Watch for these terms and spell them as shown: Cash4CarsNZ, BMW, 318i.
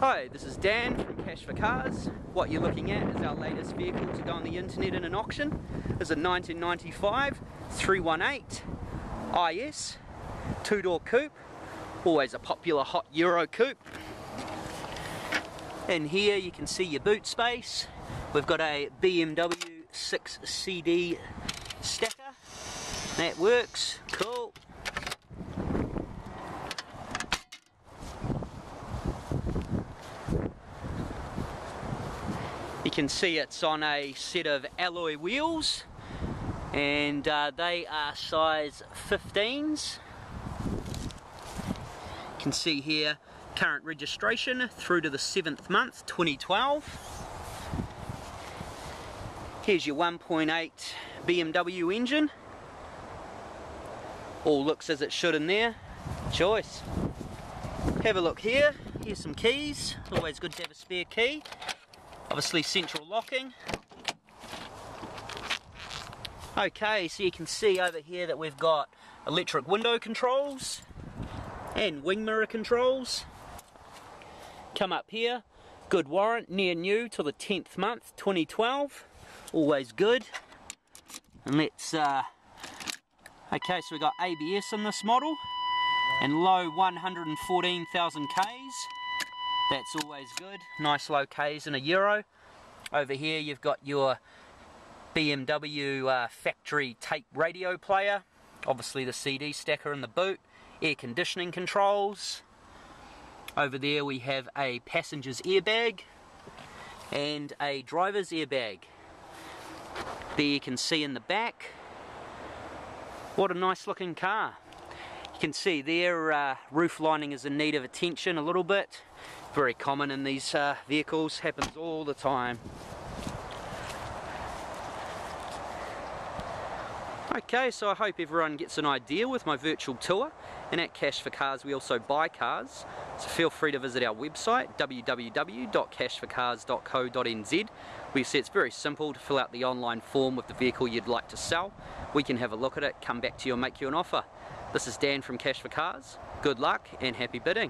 Hi, this is Dan from Cash for Cars. What you're looking at is our latest vehicle to go on the internet in an auction. This is a 1995 318 IS two-door coupe, always a popular hot Euro coupe. And here you can see your boot space. We've got a BMW 6CD stacker. That works, cool. You can see it's on a set of alloy wheels, and they are size 15s. You can see here current registration through to the 7th month 2012. Here's your 1.8 BMW engine. All looks as it should in there. Choice. Have a look here. Here's some keys. Always good to have a spare key. Obviously central locking. Okay, so you can see over here that we've got electric window controls and wing mirror controls. Come up here, good warrant, near new till the 10th month 2012, always good. And let's okay, so we've got ABS in this model and low 114,000 Ks. That's always good, nice low Ks in a Euro. Over here you've got your BMW factory tape radio player, obviously the CD stacker in the boot, air conditioning controls. Over there we have a passenger's airbag and a driver's airbag. There you can see in the back, what a nice looking car. You can see their roof lining is in need of attention a little bit. Very common in these vehicles, happens all the time. Okay, so I hope everyone gets an idea with my virtual tour, and at Cash for Cars we also buy cars, so feel free to visit our website www.cash4cars.co.nz. We say it's very simple to fill out the online form with the vehicle you'd like to sell. We can have a look at it, come back to you and make you an offer. This is Dan from Cash for Cars. Good luck and happy bidding.